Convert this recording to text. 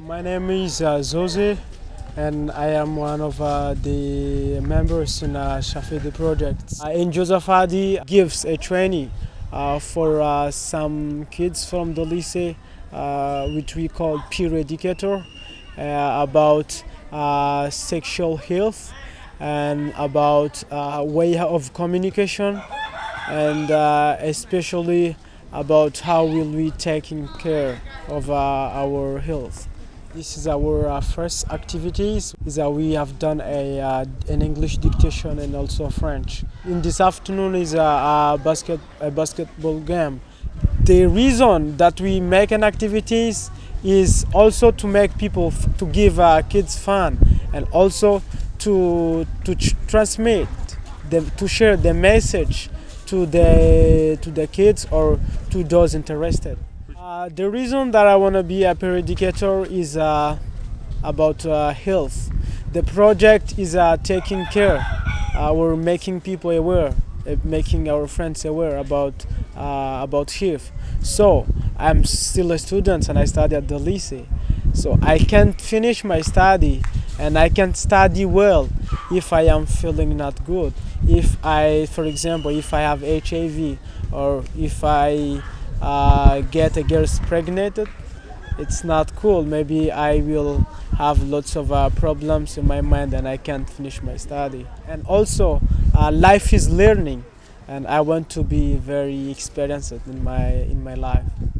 My name is Zosi, and I am one of the members in Safidy Project. In Josefadi gives a training for some kids from the lycée, which we call peer educator, about sexual health and about way of communication, and especially about how will we taking care of our health. This is our first activities. We have done an English dictation and also French. In this afternoon is a basketball game. The reason that we make an activities is also to make people, to give kids fun, and also to transmit, to share the message to the kids or to those interested. The reason that I want to be a peer educator is about health. The project is taking care. We're making people aware, making our friends aware about HIV. So I'm still a student and I study at the lycée. So I can't finish my study and I can't study well if I am feeling not good. If I, for example, if I have HIV or if I get a girl pregnant, it's not cool. Maybe I will have lots of problems in my mind and I can't finish my study. And also, life is learning, and I want to be very experienced in my life.